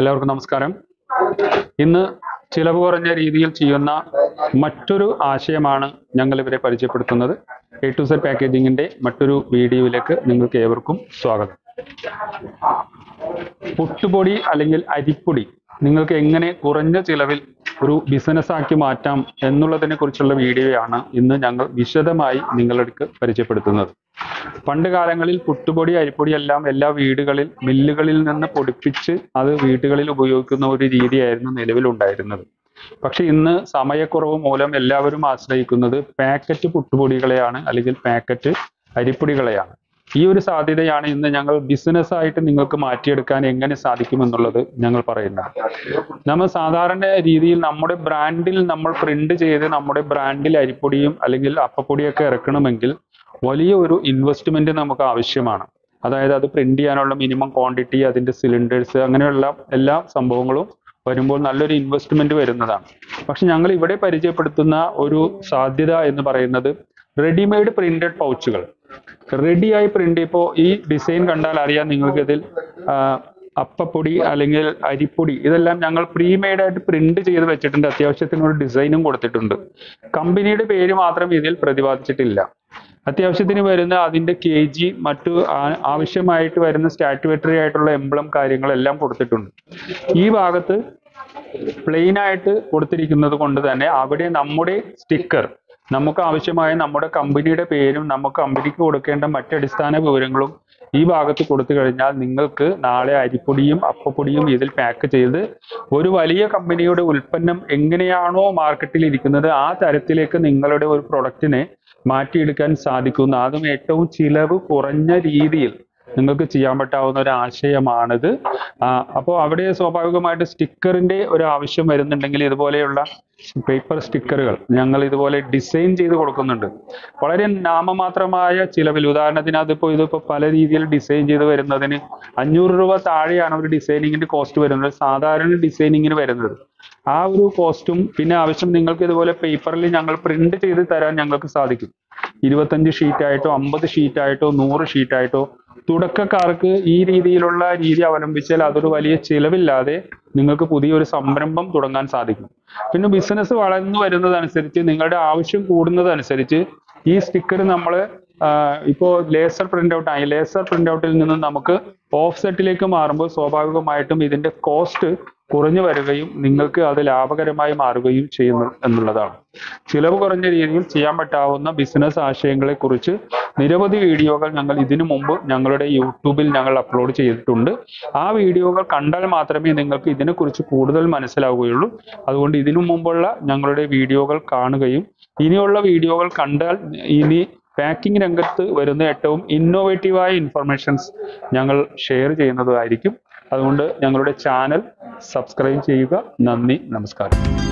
എല്ലാവർക്കും നമസ്കാരം. ഇന്ന് ചിലവ് കുറഞ്ഞ രീതിയിൽ ചെയ്യുന്ന മറ്റൊരു ആശയമാണ് ഞങ്ങൾ ഇവരെ പരിചയപ്പെടുത്തുന്നത്. A to Z പാക്കേജിങ്ങിൻ്റെ മറ്റൊരു വീഡിയോയിലേക്ക് നിങ്ങൾക്ക് ഏവർക്കും സ്വാഗതം. പുട്ടുപൊടി അല്ലെങ്കിൽ അരിപ്പൊടി നിങ്ങൾക്ക് എങ്ങനെ കുറഞ്ഞ ചിലവിൽ ഒരു ബിസിനസ്സാക്കി മാറ്റാം എന്നുള്ളതിനെ കുറിച്ചുള്ള വീഡിയോയാണ് ഇന്ന് ഞങ്ങൾ വിശദമായി നിങ്ങൾക്ക് പരിചയപ്പെടുത്തുന്നത്. പണ്ട് കാലങ്ങളിൽ പുട്ടുപൊടി അരിപ്പൊടി എല്ലാം എല്ലാ വീടുകളിൽ മില്ലുകളിൽ നിന്ന് പൊടിപ്പിച്ച് അത് വീടുകളിൽ ഉപയോഗിക്കുന്ന ഒരു രീതിയായിരുന്നു നിലവിലുണ്ടായിരുന്നത്. പക്ഷെ ഇന്ന് സമയക്കുറവ് മൂലം എല്ലാവരും ആശ്രയിക്കുന്നത് പാക്കറ്റ് പുട്ടുപൊടികളെയാണ്, അല്ലെങ്കിൽ പാക്കറ്റ് അരിപ്പൊടികളെയാണ്. ഈ ഒരു സാധ്യതയാണ് ഇന്ന് ഞങ്ങൾ ബിസിനസ് ആയിട്ട് നിങ്ങൾക്ക് മാറ്റിയെടുക്കാൻ എങ്ങനെ സാധിക്കുമെന്നുള്ളത് ഞങ്ങൾ പറയുന്നത്. നമ്മൾ സാധാരണ രീതിയിൽ നമ്മുടെ ബ്രാൻഡിൽ നമ്മൾ പ്രിന്റ് ചെയ്ത് നമ്മുടെ ബ്രാൻഡിൽ അരിപ്പൊടിയും അല്ലെങ്കിൽ അപ്പപ്പൊടിയൊക്കെ ഇറക്കണമെങ്കിൽ വലിയ ഒരു ഇൻവെസ്റ്റ്മെന്റ് നമുക്ക് ആവശ്യമാണ്. അതായത് അത് പ്രിന്റ് ചെയ്യാനുള്ള മിനിമം ക്വാണ്ടിറ്റി, അതിൻ്റെ സിലിണ്ടേഴ്സ്, അങ്ങനെയുള്ള എല്ലാ സംഭവങ്ങളും വരുമ്പോൾ നല്ലൊരു ഇൻവെസ്റ്റ്മെന്റ് വരുന്നതാണ്. പക്ഷെ ഞങ്ങൾ ഇവിടെ പരിചയപ്പെടുത്തുന്ന ഒരു സാധ്യത എന്ന് പറയുന്നത് റെഡിമെയ്ഡ് പ്രിന്റഡ് പൗച്ചുകൾ. റെഡിയായി പ്രിന്റ്, ഇപ്പോൾ ഈ ഡിസൈൻ കണ്ടാൽ അറിയാം നിങ്ങൾക്കിതിൽ അപ്പപ്പൊടി അല്ലെങ്കിൽ അരിപ്പൊടി ഇതെല്ലാം ഞങ്ങൾ പ്രീമെയ്ഡ് ആയിട്ട് പ്രിന്റ് ചെയ്ത് വെച്ചിട്ടുണ്ട്. അത്യാവശ്യത്തിനൊരു ഡിസൈനും കൊടുത്തിട്ടുണ്ട്. കമ്പനിയുടെ പേര് മാത്രം ഇതിൽ പ്രതിപാദിച്ചിട്ടില്ല. അത്യാവശ്യത്തിന് വരുന്ന അതിൻ്റെ KG, മറ്റു ആവശ്യമായിട്ട് വരുന്ന സ്റ്റാറ്റുവെറ്ററി ആയിട്ടുള്ള എംബ്ലം കാര്യങ്ങളെല്ലാം കൊടുത്തിട്ടുണ്ട്. ഈ ഭാഗത്ത് പ്ലെയിൻ ആയിട്ട് കൊടുത്തിരിക്കുന്നത് കൊണ്ട് തന്നെ അവിടെ നമ്മുടെ സ്റ്റിക്കർ, നമുക്ക് ആവശ്യമായ നമ്മുടെ കമ്പനിയുടെ പേരും നമുക്ക് കമ്പനിക്ക് കൊടുക്കേണ്ട മറ്റടിസ്ഥാന വിവരങ്ങളും ഈ ഭാഗത്ത് കൊടുത്തു കഴിഞ്ഞാൽ നിങ്ങൾക്ക് നാളെ അരിപ്പൊടിയും അപ്പപ്പൊടിയും ഇതിൽ പാക്ക് ചെയ്ത് ഒരു വലിയ കമ്പനിയുടെ ഉൽപ്പന്നം എങ്ങനെയാണോ മാർക്കറ്റിൽ ഇരിക്കുന്നത് ആ തരത്തിലേക്ക് നിങ്ങളുടെ ഒരു പ്രൊഡക്റ്റിനെ മാറ്റിയെടുക്കാൻ സാധിക്കുന്നു. അതും ഏറ്റവും ചിലവ് കുറഞ്ഞ രീതിയിൽ നിങ്ങൾക്ക് ചെയ്യാൻ പറ്റാവുന്ന ഒരു ആശയമാണിത്. അപ്പോൾ അവിടെ സ്വാഭാവികമായിട്ട് സ്റ്റിക്കറിൻ്റെ ഒരു ആവശ്യം വരുന്നുണ്ടെങ്കിൽ ഇതുപോലെയുള്ള പേപ്പർ സ്റ്റിക്കറുകൾ ഞങ്ങൾ ഇതുപോലെ ഡിസൈൻ ചെയ്ത് കൊടുക്കുന്നുണ്ട്. വളരെ നാമമാത്രമായ ചിലവിൽ, ഉദാഹരണത്തിന് ഇതിപ്പോൾ പല രീതിയിൽ ഡിസൈൻ ചെയ്ത് വരുന്നതിന് 500 രൂപ താഴെയാണ് ഒരു ഡിസൈനിങ്ങിൻ്റെ കോസ്റ്റ് വരുന്നത്, സാധാരണ ഡിസൈനിങ്ങിന് വരുന്നത്. ആ ഒരു കോസ്റ്റും പിന്നെ ആവശ്യം നിങ്ങൾക്ക് ഇതുപോലെ പേപ്പറിൽ ഞങ്ങൾ പ്രിന്റ് ചെയ്ത് തരാൻ ഞങ്ങൾക്ക് സാധിക്കും. 25 ഷീറ്റായിട്ടോ 50 ഷീറ്റായിട്ടോ 100 ഷീറ്റായിട്ടോ തുടക്കക്കാർക്ക് ഈ രീതിയിലുള്ള രീതി അവലംബിച്ചാൽ അതൊരു വലിയ ചിലവില്ലാതെ നിങ്ങൾക്ക് പുതിയൊരു സംരംഭം തുടങ്ങാൻ സാധിക്കും. പിന്നെ ബിസിനസ് വളർന്നു വരുന്നതനുസരിച്ച്, നിങ്ങളുടെ ആവശ്യം കൂടുന്നതനുസരിച്ച് ഈ സ്റ്റിക്കർ നമ്മൾ ഇപ്പോൾ ലേസർ പ്രിന്റ് ഔട്ട് ആയി. ലേസർ പ്രിന്റ് ഔട്ടിൽ നിന്ന് നമുക്ക് ഓഫ്സെറ്റിലേക്ക് മാറുമ്പോൾ സ്വാഭാവികമായിട്ടും ഇതിൻ്റെ കോസ്റ്റ് കുറഞ്ഞു വരികയും നിങ്ങൾക്ക് അത് ലാഭകരമായി മാറുകയും ചെയ്യുന്നു എന്നുള്ളതാണ്. ചിലവ് കുറഞ്ഞ രീതിയിൽ ചെയ്യാൻ പറ്റാവുന്ന ബിസിനസ് ആശയങ്ങളെക്കുറിച്ച് നിരവധി വീഡിയോകൾ ഞങ്ങൾ ഇതിനു മുമ്പ് ഞങ്ങളുടെ യൂട്യൂബിൽ ഞങ്ങൾ അപ്ലോഡ് ചെയ്തിട്ടുണ്ട്. ആ വീഡിയോകൾ കണ്ടാൽ മാത്രമേ നിങ്ങൾക്ക് ഇതിനെക്കുറിച്ച് കൂടുതൽ മനസ്സിലാവുകയുള്ളൂ. അതുകൊണ്ട് ഇതിനു മുമ്പുള്ള ഞങ്ങളുടെ വീഡിയോകൾ കാണുകയും ഇനിയുള്ള വീഡിയോകൾ കണ്ടാൽ ഇനി പാക്കിംഗ് രംഗത്ത് വരുന്ന ഏറ്റവും ഇന്നോവേറ്റീവായ ഇൻഫർമേഷൻസ് ഞങ്ങൾ ഷെയർ ചെയ്യുന്നതായിരിക്കും. അതുകൊണ്ട് ഞങ്ങളുടെ ചാനൽ സബ്സ്ക്രൈബ് ചെയ്യുക. നന്ദി, നമസ്കാരം.